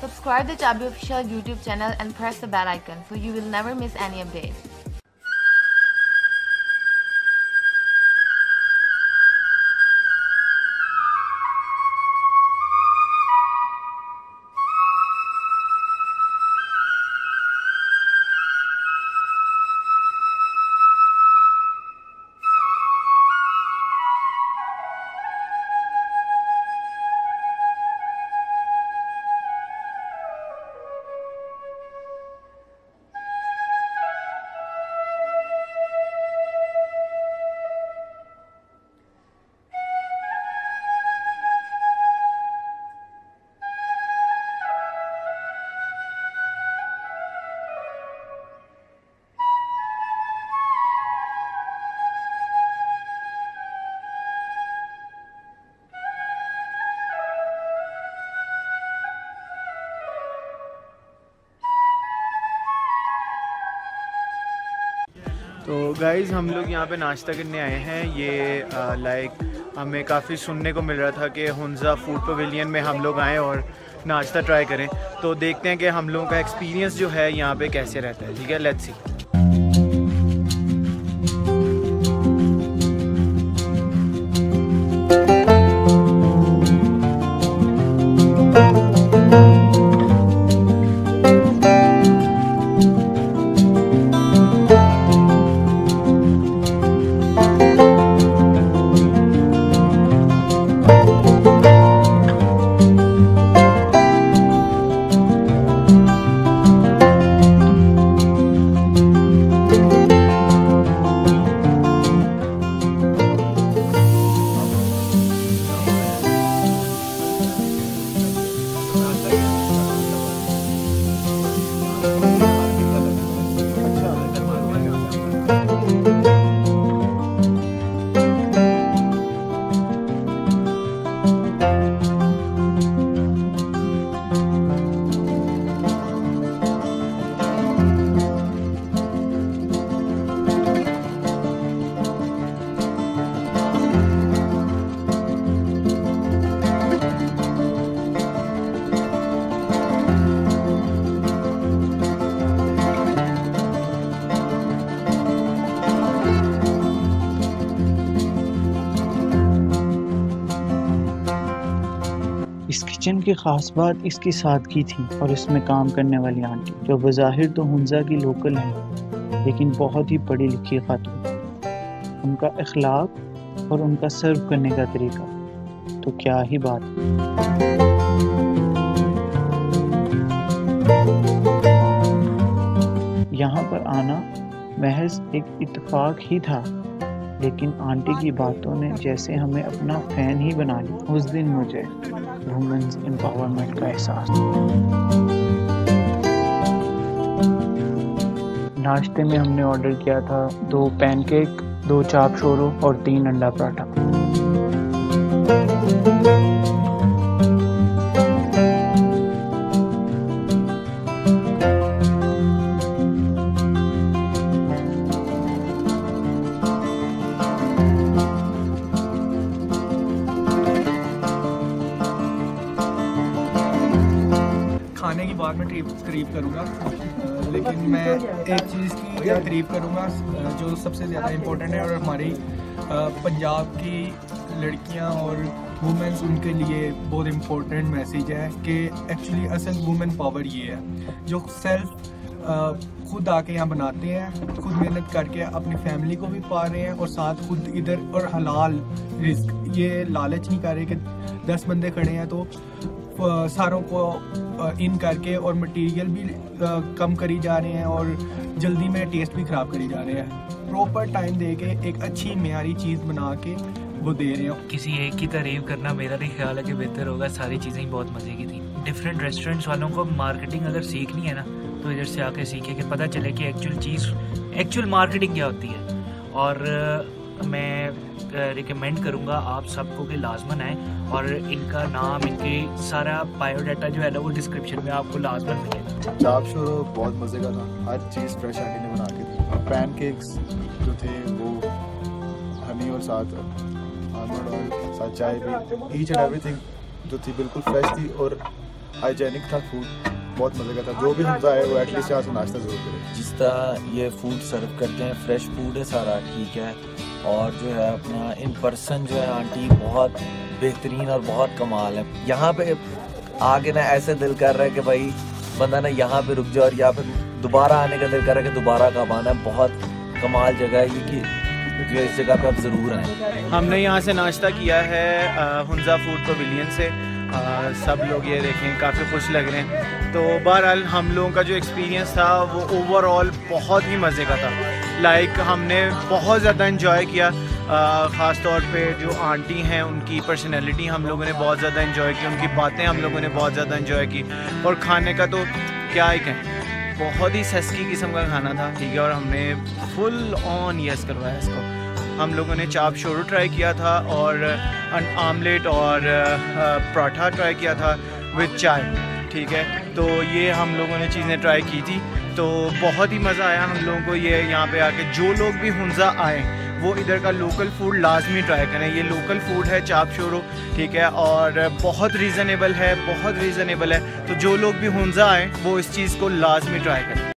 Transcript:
Subscribe the Chaabi Official YouTube channel and press the bell icon so you will never miss any updates. تو guys ہم لوگ یہاں پہ ناشتہ کرنے آئے ہیں. یہ لائک ہمیں کافی سننے کو مل رہا تھا کہ ہنزا فوڈ پویلین میں ہم لوگ آئیں اور ناشتہ ٹرائی کریں. تو دیکھتے ہیں کہ ہم لوگوں کا ایکسپیرینس جو ہے یہاں پہ کیسے رہتا ہے. ٹھیک ہے, لیٹس سی. اس کچن کی خاص بات اس کی سادگی تھی اور اس میں کام کرنے والی آنٹی جو بظاہر تو ہنزا کی لوکل ہیں لیکن بہت ہی پڑھی لکھی خاتون. ان کا اخلاق اور ان کا سرو کرنے کا طریقہ تو کیا ہی بات. یہاں پر آنا محض ایک اتفاق ہی تھا لیکن آنٹی کی باتوں نے جیسے ہمیں اپنا فین ہی بنا لیا. اس دن مجھے وومنز امپاورمنٹ کا احساس. ناشتے میں ہم نے آرڈر کیا تھا 2 پین کیک, 2 چاپ شورو اور 3 انڈا پراٹھا. کھانے کی بات میں تعریف کروں گا لیکن میں ایک چیز کی تعریف کروں گا جو سب سے زیادہ امپورٹنٹ ہے اور ہماری پنجاب کی لڑکیاں اور وومنز ان کے لیے بہت امپورٹنٹ میسیج ہے کہ ایکچولی اصل وومن پاور یہ ہے جو سیلف خود آ کے یہاں بناتے ہیں, خود محنت کر کے اپنی فیملی کو بھی پا رہے ہیں اور ساتھ خود ادھر اور حلال رزق. یہ لالچ نہیں کر رہے کہ 10 بندے کھڑے ہیں تو ساروں کو ان کر کے اور مٹیریل بھی کم کری جا رہے ہیں اور جلدی میں ٹیسٹ بھی خراب کری جا رہے ہیں. پروپر ٹائم دے کے ایک اچھی معیاری چیز بنا کے وہ دے رہے ہیں. کسی ایک کی تعریف کرنا میرا بھی خیال ہے کہ بہتر ہوگا. ساری چیزیں بہت مزے کی تھیں. ڈفرینٹ ریسٹورینٹس والوں کو مارکیٹنگ اگر سیکھنی ہے نا تو ادھر سے آ کے سیکھے کہ پتہ چلے کہ ایکچوئل مارکیٹنگ کیا ہوتی ہے. اور میں ریکمینڈ کروں گا آپ سب کو کہ لازمن آئیں اور ان کا نام, ان کے سارا بایو ڈیٹا جو ہے نا وہ ڈسکرپشن میں آپ کو لازمن ملے گا. چاپ شورو بہت مزے کا تھا. ہر چیز فریش آنٹی نے بنا کے دی اور پین کیکس جو تھے وہ ہنی اور ساتھ آلمنڈ اور ساتھ چائے بھی. ایچ اینڈ ایوری تھنگ جو تھی بالکل فریش تھی اور ہائیجینک تھا فوڈ، بہت مزے کا تھا. جو بھی حمزہ ہے وہ ایٹ لیسٹ یہاں سے ناشتہ ضرور کرے. جس طرح یہ فوڈ سرو کرتے ہیں فریش فوڈ ہے سارا، ٹھیک ہے. اور جو ہے اپنا ان پرسن جو ہے آنٹی بہت بہترین اور بہت کمال ہے. یہاں پہ آ کے نا ایسے دل کر رہا ہے کہ بھائی بندہ نا یہاں پہ رک جائے، اور یہاں پہ دوبارہ آنے کا دل کر رہا ہے کہ دوبارہ کب آنا ہے. بہت کمال جگہ ہے یہ، کہ جو اس جگہ پہ آپ ضرور آئیں. ہم نے یہاں سے ناشتہ کیا ہے ہنزا فوڈ پویلین سے. سب لوگ یہ دیکھیں کافی خوش لگ رہے ہیں. تو بہرحال ہم لوگوں کا جو ایکسپیرینس تھا وہ اوور آل بہت ہی مزے کا تھا. لائک ہم نے بہت زیادہ انجوائے کیا، خاص طور پہ جو آنٹی ہیں ان کی پرسنالٹی ہم لوگوں نے بہت زیادہ انجوائے کی، ان کی باتیں ہم لوگوں نے بہت زیادہ انجوائے کی. اور کھانے کا تو کیا ہی کہیں، بہت ہی سسکی قسم کا کھانا تھا، ٹھیک ہے. اور ہم نے فل آن یس کروایا اس کو. ہم لوگوں نے چاپ شورو ٹرائی کیا تھا، اور آملیٹ اور پراٹھا ٹرائی کیا تھا وتھ چائے، ٹھیک ہے. تو یہ ہم لوگوں نے چیزیں ٹرائی کی تھی، تو بہت ہی مزہ آیا ہم لوگوں کو. یہ یہاں پہ آ کے جو لوگ بھی ہنزا آئیں وہ ادھر کا لوکل فوڈ لازمی ٹرائی کریں. یہ لوکل فوڈ ہے چاپ شورو، ٹھیک ہے، اور بہت ریزنیبل ہے، بہت ریزنیبل ہے. تو جو لوگ بھی ہنزا آئیں وہ اس چیز کو لازمی ٹرائی کریں.